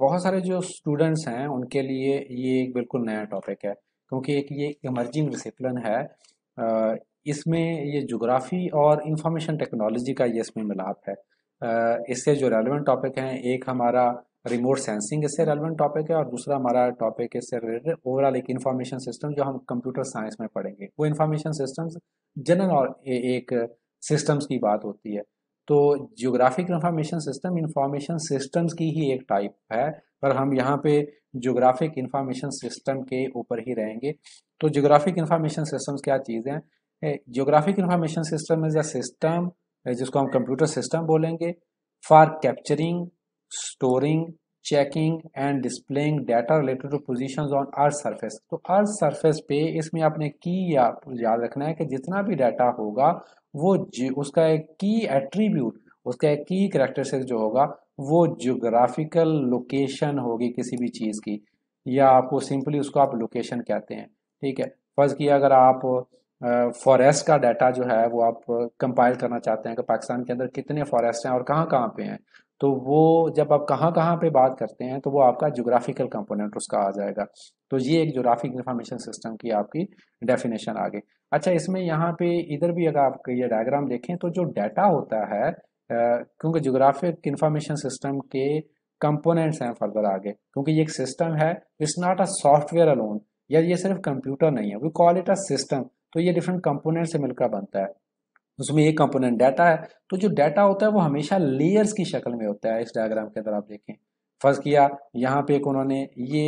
बहुत सारे जो स्टूडेंट्स हैं उनके लिए ये एक बिल्कुल नया टॉपिक है, क्योंकि एक ये इमर्जिंग डिसिप्लिन है। इसमें ये ज्योग्राफी और इंफॉर्मेशन टेक्नोलॉजी का ये इसमें मिलाप है। इससे जो रेलिवेंट टॉपिक हैं, एक हमारा रिमोट सेंसिंग इससे रेलिवेंट टॉपिक है और दूसरा हमारा टॉपिक इससे रिलेटेड ओवरऑल एक इन्फॉर्मेशन सिस्टम जो हम कंप्यूटर साइंस में पढ़ेंगे। वो इन्फॉर्मेशन सिस्टम्स जनरल और एक सिस्टम्स की बात होती है। तो geographic information system information systems की ही एक टाइप है, पर हम यहाँ पे ज्योग्राफिक इंफॉर्मेशन सिस्टम के ऊपर ही रहेंगे। तो ज्योग्राफिक इंफॉर्मेशन सिस्टम्स क्या चीज़ें हैं? Geographic information system is a system जिसको हम कंप्यूटर सिस्टम बोलेंगे for capturing, storing, checking and displaying data related to positions on earth surface. तो अर्थ सरफेस पे इसमें आपने की याद रखना है कि जितना भी डाटा होगा वो उसका एक की एट्रीब्यूट, उसका एक की कैरेक्टरिस्टिक जो होगा वो ज्योग्राफिकल लोकेशन होगी किसी भी चीज़ की, या आपको सिंपली उसको आप लोकेशन कहते हैं। ठीक है, फर्ज किया अगर आप फॉरेस्ट का डाटा जो है वो आप कंपाइल करना चाहते हैं कि पाकिस्तान के अंदर कितने फॉरेस्ट हैं और कहाँ कहाँ पे हैं, तो वो जब आप कहाँ कहाँ पे बात करते हैं तो वो आपका ज्योग्राफिकल कंपोनेंट उसका आ जाएगा। तो ये एक ज्योग्राफिक इंफॉर्मेशन सिस्टम की आपकी डेफिनेशन आ गई। अच्छा, इसमें यहाँ पे इधर भी अगर आप ये डायग्राम देखें तो जो डाटा होता है, क्योंकि ज्योग्राफिक इंफॉर्मेशन सिस्टम के कंपोनेंट्स हैं फर्दर आगे, क्योंकि ये एक सिस्टम है, it's not a software alone, या ये सिर्फ कंप्यूटर नहीं है, we call it a system. तो ये डिफरेंट कंपोनेंट से मिलकर बनता है। उसमें एक कंपोनेंट डाटा है, तो जो डाटा होता है वो हमेशा लेयर्स की शक्ल में होता है। इस डायग्राम के अंदर आप देखें, फर्ज किया यहाँ पे एक उन्होंने ये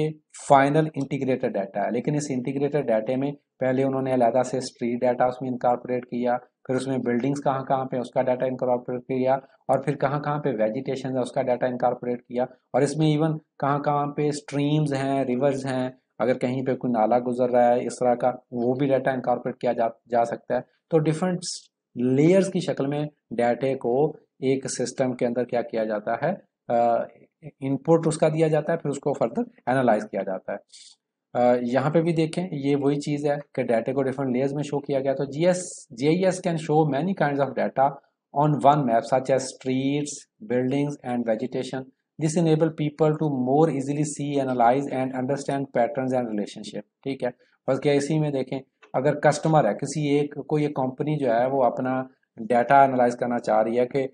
फाइनल इंटीग्रेटेड डाटा है, लेकिन इस इंटीग्रेटेड डाटे में पहले उन्होंने अलहदा से स्ट्रीट डाटा उसमें इनकॉर्पोरेट किया, फिर उसमें बिल्डिंग्स कहाँ कहाँ पे उसका डाटा इनकॉर्पोरेट किया, और फिर कहाँ कहाँ पे वेजिटेशन है उसका डाटा इनकॉर्पोरेट किया, और इसमें इवन कहाँ कहाँ पे स्ट्रीम्स हैं, रिवर्स हैं, अगर कहीं पे कोई नाला गुजर रहा है इस तरह का, वो भी डाटा इनकॉर्पोरेट किया जा सकता है। तो डिफरेंट लेयर्स की शक्ल में डाटे को एक सिस्टम के अंदर क्या किया जाता है, इनपुट उसका दिया जाता है, फिर उसको फर्दर एनालाइज किया जाता है। यहाँ पे भी देखें, ये वही चीज़ है कि डाटे को डिफरेंट लेयर्स में शो किया गया। तो GIS can show many kinds of data on one map such as streets, buildings and vegetation. This enable people to more easily see, analyse and understand patterns and relationship. ठीक है, बस क्या इसी में देखें, अगर कस्टमर है किसी एक, कोई एक कंपनी जो है वो अपना डाटा एनालाइज करना चाह रही है कि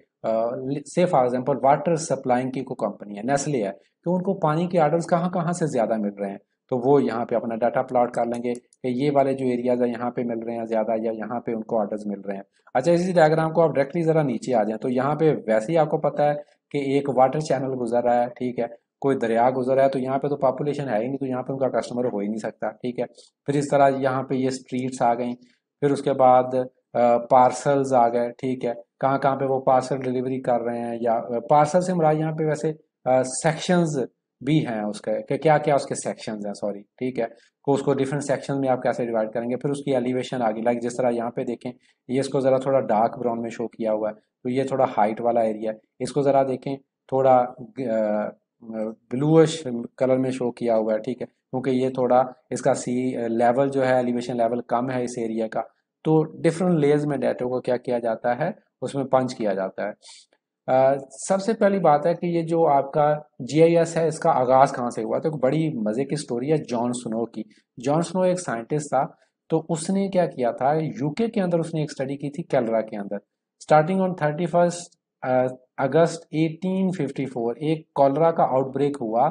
से फॉर एग्जांपल वाटर सप्लाइंग की कोई कंपनी है, नेस्ले है, तो उनको पानी के ऑर्डर्स कहाँ कहाँ से ज़्यादा मिल रहे हैं, तो वो यहाँ पे अपना डाटा प्लॉट कर लेंगे कि ये वाले जो एरियाज है यहाँ पे मिल रहे हैं ज़्यादा, या यहाँ पे उनको ऑर्डर्स मिल रहे हैं। अच्छा, इसी डायग्राम को आप डायरेक्टली ज़रा नीचे आ जाएँ, तो यहाँ पे वैसे ही आपको पता है कि एक वाटर चैनल गुजर रहा है, ठीक है, कोई दरिया गुजर रहा है, तो यहाँ पे तो पॉपुलेशन है ही नहीं, तो यहाँ पे उनका कस्टमर हो ही नहीं सकता। ठीक है, फिर इस तरह यहाँ पे ये स्ट्रीट्स आ गई, फिर उसके बाद पार्सल्स आ गए। ठीक है, कहाँ कहाँ पे वो पार्सल डिलीवरी कर रहे हैं, या पार्सल से हमारा यहाँ पे वैसे सेक्शंस भी हैं उसके, कि क्या क्या उसके सेक्शंस हैं, सॉरी। ठीक है, तो उसको डिफरेंट सेक्शन में आप कैसे डिवाइड करेंगे, फिर उसकी एलिवेशन आ गई, लाइक जिस तरह यहाँ पे देखें, ये इसको ज़रा थोड़ा डार्क ब्राउन में शो किया हुआ है, तो ये थोड़ा हाइट वाला एरिया है, इसको ज़रा देखें थोड़ा ब्लूअश कलर में शो किया हुआ है। ठीक है, क्योंकि ये थोड़ा इसका सी लेवल जो है, एलिवेशन लेवल कम है इस एरिया का। तो डिफरेंट लेयर्स में डाटा को क्या किया जाता है, उसमें पंच किया जाता है। सबसे पहली बात है कि ये जो आपका जीआईएस है इसका आगाज़ कहाँ से हुआ, तो एक बड़ी मज़े की स्टोरी है जॉन स्नो की। जॉन स्नो एक साइंटिस्ट था, तो उसने क्या किया था, यूके के अंदर उसने एक स्टडी की थी कैलरा के अंदर। स्टार्टिंग ऑन 31 अगस्त 1854 एक कॉलरा का आउटब्रेक हुआ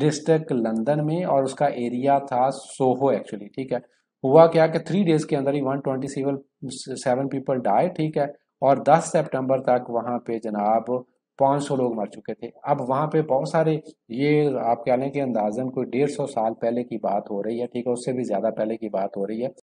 डिस्ट्रिक्ट लंदन में, और उसका एरिया था सोहो एक्चुअली। ठीक है, हुआ क्या कि 3 डेज के अंदर ही 127 पीपल डाए। ठीक है, और 10 सितंबर तक वहाँ पे जनाब 500 लोग मर चुके थे। अब वहाँ पे बहुत सारे, ये आप कह लें कि अंदाजन कोई 150 साल पहले की बात हो रही है, ठीक है, उससे भी ज़्यादा पहले की बात हो रही है।